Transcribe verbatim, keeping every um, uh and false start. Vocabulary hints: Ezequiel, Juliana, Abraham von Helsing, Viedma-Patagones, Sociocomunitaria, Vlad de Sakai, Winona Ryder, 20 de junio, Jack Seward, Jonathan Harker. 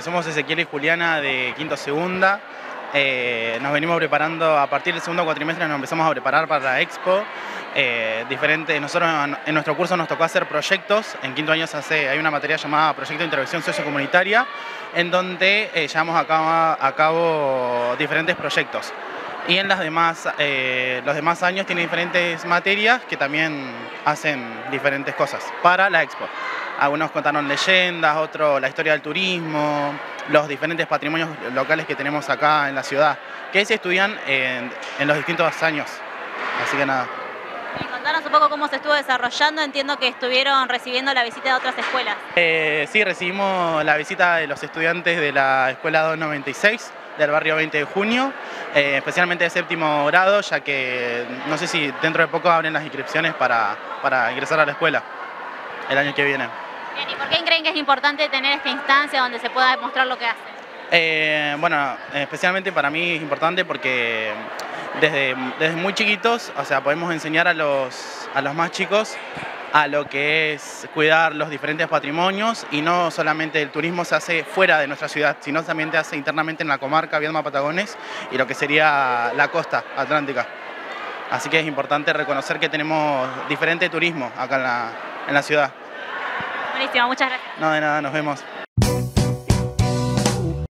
Eh, somos Ezequiel y Juliana de quinto a segunda. Eh, nos venimos preparando, a partir del segundo cuatrimestre nos empezamos a preparar para la Expo. Eh, diferente, nosotros en nuestro curso nos tocó hacer proyectos. En quinto año se hace, hay una materia llamada Proyecto de Intervención Sociocomunitaria, en donde eh, llevamos a cabo, a cabo diferentes proyectos. Y en las demás, eh, los demás años tiene diferentes materias que también hacen diferentes cosas para la Expo. Algunos contaron leyendas, otros la historia del turismo, los diferentes patrimonios locales que tenemos acá en la ciudad, que se estudian en, en los distintos años. Así que nada. Y contanos un poco cómo se estuvo desarrollando. Entiendo que estuvieron recibiendo la visita de otras escuelas. Eh, sí, recibimos la visita de los estudiantes de la Escuela doscientos noventa y seis del barrio veinte de junio, eh, especialmente de séptimo grado, ya que no sé si dentro de poco abren las inscripciones para, para ingresar a la escuela el año que viene. Bien, ¿y por qué creen que es importante tener esta instancia donde se pueda demostrar lo que hacen? Eh, bueno, especialmente para mí es importante porque desde, desde muy chiquitos, o sea, podemos enseñar a los, a los más chicos a lo que es cuidar los diferentes patrimonios, y no solamente el turismo se hace fuera de nuestra ciudad, sino también se hace internamente en la comarca Viedma-Patagones y lo que sería la costa atlántica. Así que es importante reconocer que tenemos diferente turismo acá en la, en la ciudad. Buenísimo, muchas gracias. No, de nada, nos vemos.